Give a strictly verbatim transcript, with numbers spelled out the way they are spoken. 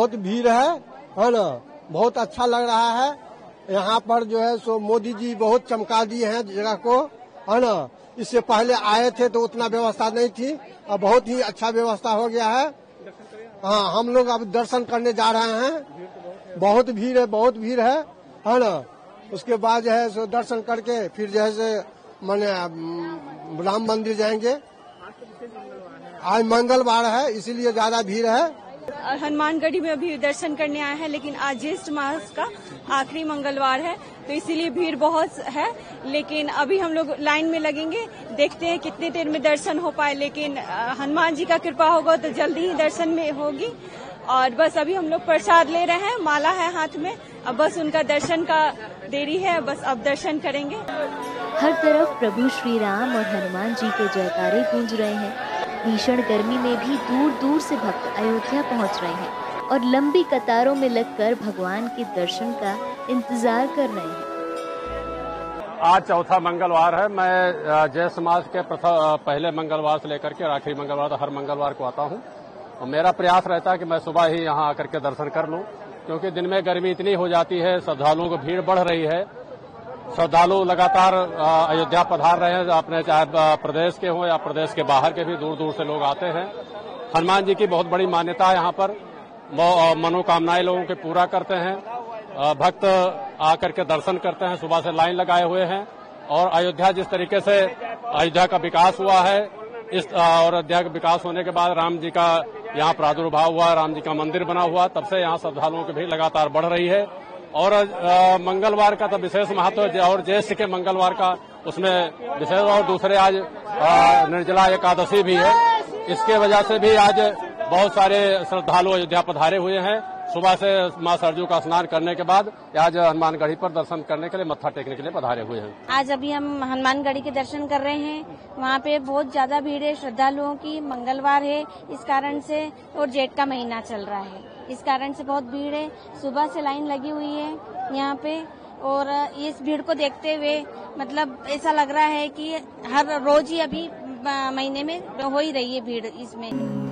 बहुत भीड़ है, है ना, बहुत अच्छा लग रहा है। यहाँ पर जो है सो मोदी जी बहुत चमका दिए हैं जगह को, है ना। इससे पहले आए थे तो उतना व्यवस्था नहीं थी, अब बहुत ही अच्छा व्यवस्था हो गया है। हाँ, हम लोग अब दर्शन करने जा रहे हैं। बहुत भीड़ है, बहुत भीड़ है, है ना। उसके बाद जो है सो दर्शन करके फिर जो है से मैंने राम मंदिर जाएंगे। आज मंगलवार है इसीलिए ज्यादा भीड़ है। हनुमानगढ़ी में अभी दर्शन करने आए हैं, लेकिन आज ज्येष्ठ मास का आखिरी मंगलवार है तो इसीलिए भीड़ बहुत है। लेकिन अभी हम लोग लाइन में लगेंगे, देखते हैं कितने देर में दर्शन हो पाए। लेकिन हनुमान जी का कृपा होगा तो जल्दी ही दर्शन में होगी। और बस अभी हम लोग प्रसाद ले रहे हैं, माला है हाथ में। अब बस उनका दर्शन का देरी है, बस अब दर्शन करेंगे। हर तरफ प्रभु श्री राम और हनुमान जी के जयकारे गूंज रहे हैं। भीषण गर्मी में भी दूर दूर से भक्त अयोध्या पहुंच रहे हैं और लंबी कतारों में लगकर भगवान के दर्शन का इंतजार कर रहे हैं। आज चौथा मंगलवार है। मैं जैष्ठ मास के पहले मंगलवार से लेकर के आखिरी मंगलवार हर मंगलवार को आता हूं और मेरा प्रयास रहता है कि मैं सुबह ही यहां आकर के दर्शन कर लूं, क्योंकि दिन में गर्मी इतनी हो जाती है, श्रद्धालुओं को भीड़ बढ़ रही है। श्रद्धालु लगातार अयोध्या पधार रहे हैं, अपने चाहे प्रदेश के हों या प्रदेश के बाहर के भी दूर दूर से लोग आते हैं। हनुमान जी की बहुत बड़ी मान्यता है यहाँ पर, मनोकामनाएं लोगों के पूरा करते हैं। भक्त आकर के दर्शन करते हैं, सुबह से लाइन लगाए हुए हैं। और अयोध्या जिस तरीके से अयोध्या का विकास हुआ है, इस और अयोध्या का विकास होने के बाद राम जी का यहाँ प्रादुर्भाव हुआ, राम जी का मंदिर बना हुआ, तब से यहाँ श्रद्धालुओं की भीड़ लगातार बढ़ रही है। और आ, मंगलवार का तो विशेष महत्व और ज्येष्ठ के मंगलवार का उसमें विशेष, और दूसरे आज आ, निर्जला एकादशी भी है, इसके वजह से भी आज बहुत सारे श्रद्धालु अयोध्या पधारे हुए हैं। सुबह से माँ सरजू का स्नान करने के बाद आज हनुमानगढ़ी पर दर्शन करने के लिए, मत्था टेकने के लिए पधारे हुए हैं। आज अभी हम हनुमानगढ़ी के दर्शन कर रहे हैं। वहाँ पे बहुत ज्यादा भीड़ है श्रद्धालुओं की, मंगलवार है इस कारण से, और जेठ का महीना चल रहा है इस कारण से बहुत भीड़ है। सुबह से लाइन लगी हुई है यहाँ पे, और इस भीड़ को देखते हुए मतलब ऐसा लग रहा है कि हर रोज ही अभी महीने में हो ही रही है भीड़ इसमें।